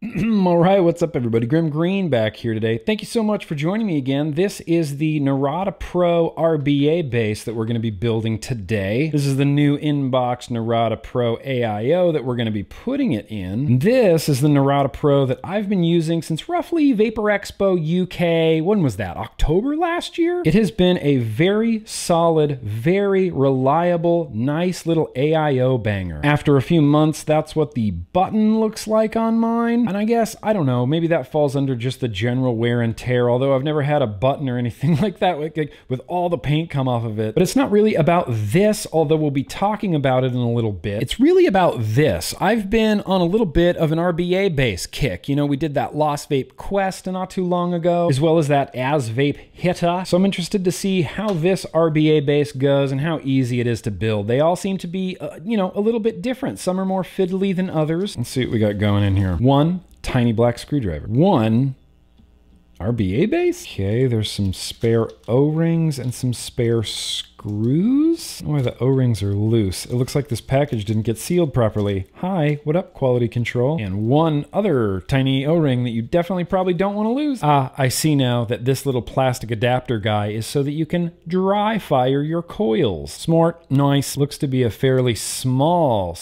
All right, what's up everybody? GrimmGreen back here today. Thank you so much for joining me again. This is the Narada Pro RBA base that we're going to be building today. This is the new inbox Narada Pro AIO that we're going to be putting it in. This is the Narada Pro that I've been using since roughly Vapor Expo UK. When was that? October last year? It has been a very solid, very reliable, nice little AIO banger. After a few months, that's what the button looks like on mine. And I guess, I don't know, maybe that falls under just the general wear and tear, although I've never had a button or anything like that with all the paint come off of it. But it's not really about this, although we'll be talking about it in a little bit. It's really about this. I've been on a little bit of an RBA base kick. You know, we did that Lost Vape Quest not too long ago, as well as that Asvape Hitta. So I'm interested to see how this RBA base goes and how easy it is to build. They all seem to be, you know, a little bit different. Some are more fiddly than others. Let's see what we got going in here. One tiny black screwdriver. One RBA base? Okay, there's some spare O-rings and some spare screws. I don't know why the O-rings are loose. It looks like this package didn't get sealed properly. Hi, what up, quality control? And one other tiny O-ring that you definitely probably don't want to lose. Ah, I see now that this little plastic adapter guy is so that you can dry fire your coils. Smart, nice. Looks to be a fairly small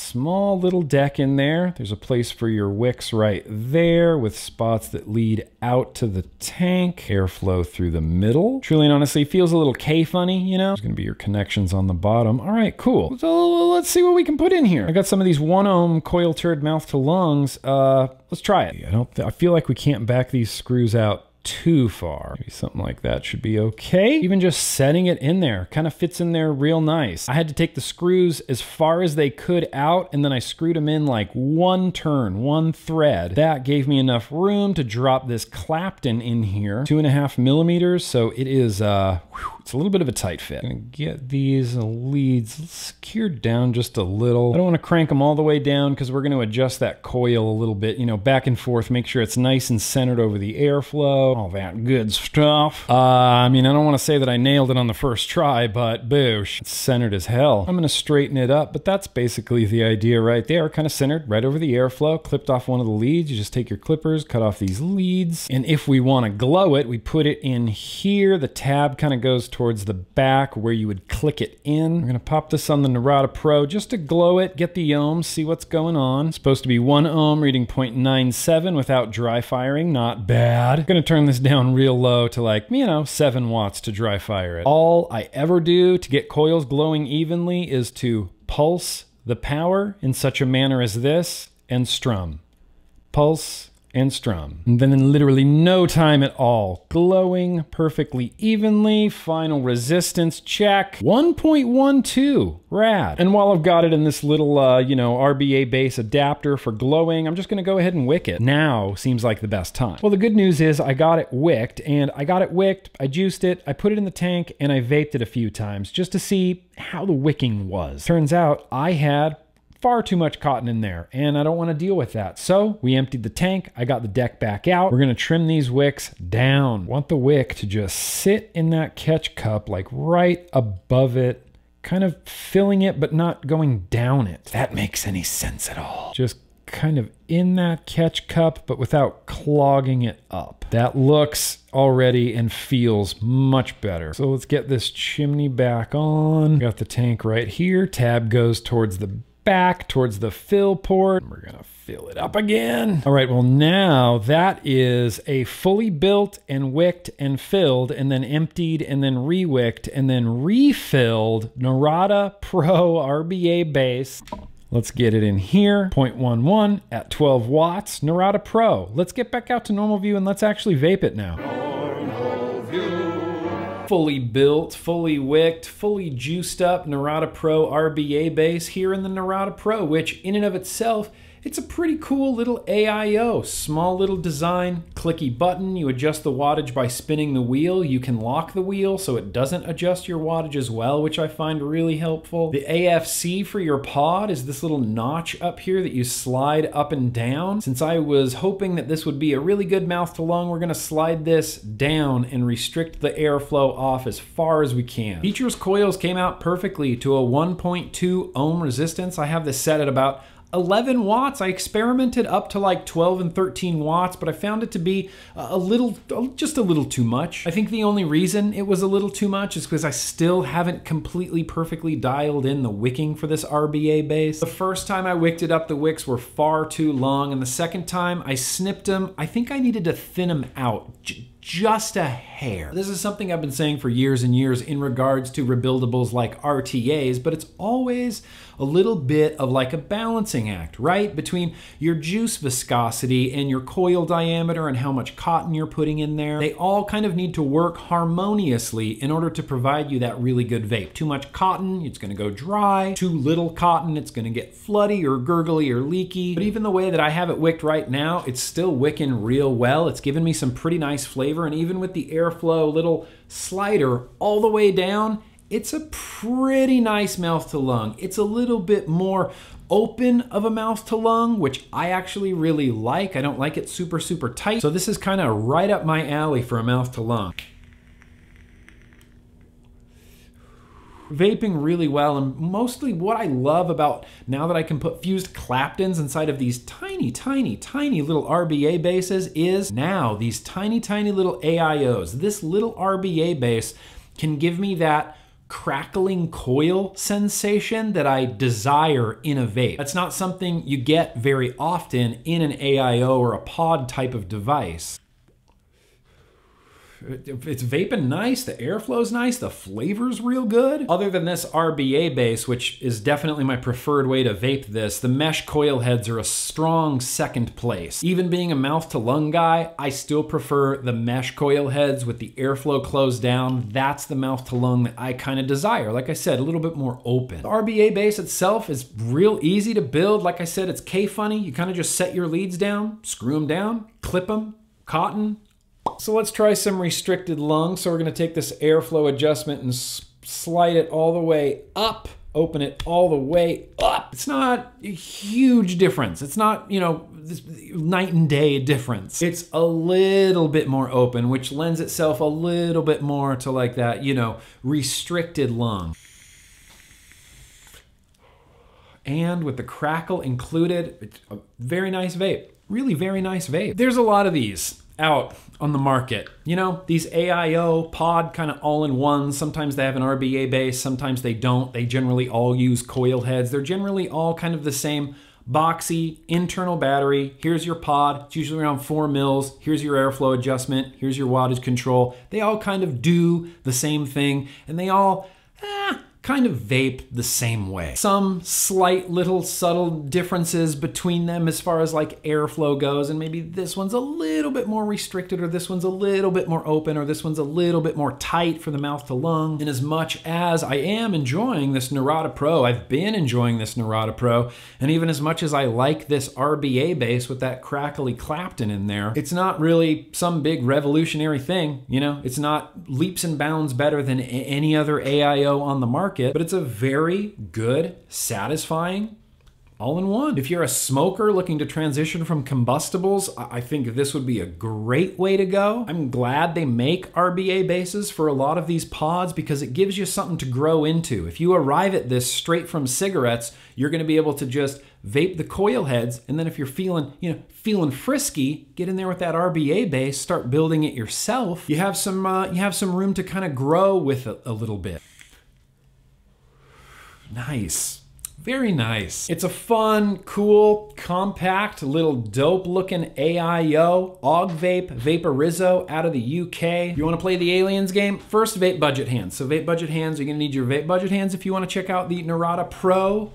little deck in there. There's a place for your wicks right there with spots that lead out to the tank, airflow through the middle. Truly and honestly, feels a little K-funny, you know? There's gonna be your connections on the bottom. All right, cool. So let's see what we can put in here. I got some of these 1-ohm coil turd mouth to lungs. Let's try it. I feel like we can't back these screws out too far. Maybe something like that should be okay. Even just setting it in there kind of fits in there real nice. I had to take the screws as far as they could out, and then I screwed them in like one turn, one thread. That gave me enough room to drop this Clapton in here, 2.5 millimeters. So it is, it's a little bit of a tight fit. I'm gonna get these leads secured down just a little. I don't wanna crank them all the way down because we're gonna adjust that coil a little bit, you know, back and forth, make sure it's nice and centered over the airflow. All that good stuff. I mean, I don't want to say that I nailed it on the first try, but boosh, it's centered as hell. I'm going to straighten it up, but that's basically the idea right there. Kind of centered right over the airflow, clipped off one of the leads. You just take your clippers, cut off these leads. And if we want to glow it, we put it in here. The tab kind of goes towards the back where you would click it in. We're going to pop this on the Narada Pro just to glow it, get the ohms, see what's going on. It's supposed to be 1 ohm, reading 0.97 without dry firing. Not bad. Going to turn this down real low to like, you know, 7 watts to dry fire it. All I ever do to get coils glowing evenly is to pulse the power in such a manner as this and strum. Pulse and strum. And then in literally no time at all, glowing perfectly evenly, final resistance check, 1.12, rad. And while I've got it in this little, you know, RBA base adapter for glowing, I'm just gonna go ahead and wick it. Now seems like the best time. Well, the good news is I got it wicked, and I got it wicked, I juiced it, I put it in the tank, and I vaped it a few times just to see how the wicking was. Turns out I had far too much cotton in there, and I don't want to deal with that. So we emptied the tank. I got the deck back out. We're going to trim these wicks down. Want the wick to just sit in that catch cup, like right above it, kind of filling it, but not going down it. If that makes any sense at all. Just kind of in that catch cup, but without clogging it up. That looks already and feels much better. So let's get this chimney back on. Got the tank right here. Tab goes towards the back towards the fill port. We're gonna fill it up again. All right, well now that is a fully built and wicked and filled and then emptied and then re-wicked and then refilled Narada Pro RBA base. Let's get it in here, 0.11 at 12 watts, Narada Pro. Let's get back out to normal view and let's actually vape it now. Normal view. Fully built, fully wicked, fully juiced up Narada Pro RBA base here in the Narada Pro, which in and of itself, it's a pretty cool little AIO. Small little design, clicky button. You adjust the wattage by spinning the wheel. You can lock the wheel so it doesn't adjust your wattage as well, which I find really helpful. The AFC for your pod is this little notch up here that you slide up and down. Since I was hoping that this would be a really good mouth to lung, we're gonna slide this down and restrict the airflow off as far as we can. Features coils came out perfectly to a 1.2 ohm resistance. I have this set at about 11 watts. I experimented up to like 12 and 13 watts, but I found it to be just a little too much. I think the only reason it was a little too much is because I still haven't completely perfectly dialed in the wicking for this RBA base. The first time I wicked it up, the wicks were far too long, and the second time I snipped them, I think I needed to thin them out. Just a hair. This is something I've been saying for years and years in regards to rebuildables like RTAs, but it's always a little bit of like a balancing act, right? Between your juice viscosity and your coil diameter and how much cotton you're putting in there. They all kind of need to work harmoniously in order to provide you that really good vape. Too much cotton, it's gonna go dry. Too little cotton, it's gonna get floody or gurgly or leaky. But even the way that I have it wicked right now, it's still wicking real well. It's giving me some pretty nice flavor. And even with the airflow little slider all the way down, it's a pretty nice mouth to lung. It's a little bit more open of a mouth to lung, which I actually really like. I don't like it super, super tight. So this is kind of right up my alley for a mouth to lung. Vaping really well, and mostly what I love about now that I can put fused Claptons inside of these tiny, tiny, tiny little RBA bases is now these tiny, tiny little AIOs. This little RBA base can give me that crackling coil sensation that I desire in a vape. That's not something you get very often in an AIO or a pod type of device. It's vaping nice, the airflow's nice, the flavor's real good. Other than this RBA base, which is definitely my preferred way to vape this, the mesh coil heads are a strong second place. Even being a mouth to lung guy, I still prefer the mesh coil heads with the airflow closed down. That's the mouth to lung that I kind of desire. Like I said, a little bit more open. The RBA base itself is real easy to build. Like I said, it's K-funny. You kind of just set your leads down, screw them down, clip them, cotton. So let's try some restricted lung. So we're gonna take this airflow adjustment and slide it all the way up, open it all the way up. It's not a huge difference. It's not, you know, this night and day difference. It's a little bit more open, which lends itself a little bit more to like that, you know, restricted lung. And with the crackle included, it's a very nice vape. Really very nice vape. There's a lot of these out on the market. You know, these AIO pod kind of all-in-one, sometimes they have an RBA base, sometimes they don't. They generally all use coil heads. They're generally all kind of the same boxy internal battery. Here's your pod, it's usually around 4 mils. Here's your airflow adjustment, here's your wattage control. They all kind of do the same thing, and they all kind of vape the same way. Some slight little subtle differences between them as far as like airflow goes, and maybe this one's a little bit more restricted, or this one's a little bit more open, or this one's a little bit more tight for the mouth to lung. And as much as I am enjoying this Narada Pro, I've been enjoying this Narada Pro, and even as much as I like this RBA base with that crackly Clapton in there, it's not really some big revolutionary thing, you know? It's not leaps and bounds better than any other AIO on the market. But it's a very good, satisfying all-in-one. If you're a smoker looking to transition from combustibles, I think this would be a great way to go. I'm glad they make RBA bases for a lot of these pods because it gives you something to grow into. If you arrive at this straight from cigarettes, you're gonna be able to just vape the coil heads, and then if you're feeling, you know, feeling frisky, get in there with that RBA base, start building it yourself. You have some room to kind of grow with a little bit. Nice. Very nice. It's a fun, cool, compact, little dope-looking AIO, Augvape Vaporizzo out of the UK. If you want to play the aliens game, first vape budget hands. So vape budget hands, you're going to need your vape budget hands if you want to check out the Narada Pro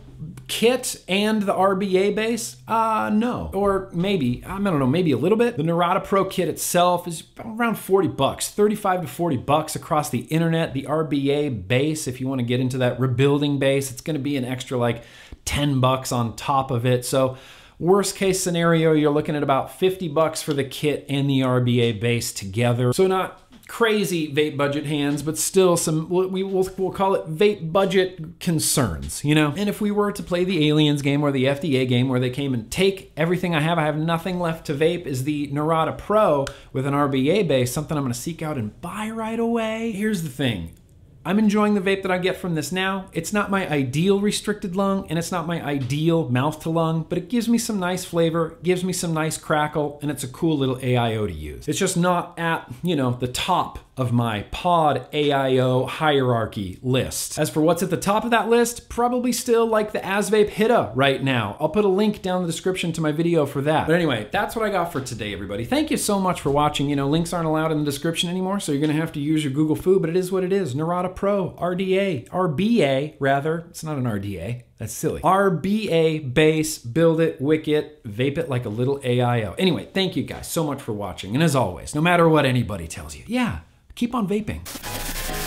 kit and the RBA base? No. Or maybe, I don't know, maybe a little bit. The Narada Pro kit itself is around 40 bucks, 35 to 40 bucks across the internet. The RBA base, if you want to get into that rebuilding base, it's going to be an extra like 10 bucks on top of it. So worst case scenario, you're looking at about 50 bucks for the kit and the RBA base together. So not crazy vape budget hands, but still some, we'll call it vape budget concerns, you know? And if we were to play the aliens game or the FDA game where they came and take everything I have nothing left to vape, is the Narada Pro with an RBA base, something I'm gonna seek out and buy right away. Here's the thing. I'm enjoying the vape that I get from this now. It's not my ideal restricted lung and it's not my ideal mouth to lung, but it gives me some nice flavor, gives me some nice crackle, and it's a cool little AIO to use. It's just not at, you know, the top of my pod AIO hierarchy list. As for what's at the top of that list, probably still like the Asvape Hitta right now. I'll put a link down in the description to my video for that. But anyway, that's what I got for today, everybody. Thank you so much for watching. You know, links aren't allowed in the description anymore, so you're gonna have to use your Google Foo, but it is what it is. Narada Pro, RDA, RBA rather, it's not an RDA. That's silly. RBA base, build it, wick it, vape it like a little AIO. Anyway, thank you guys so much for watching. And as always, no matter what anybody tells you, yeah, keep on vaping.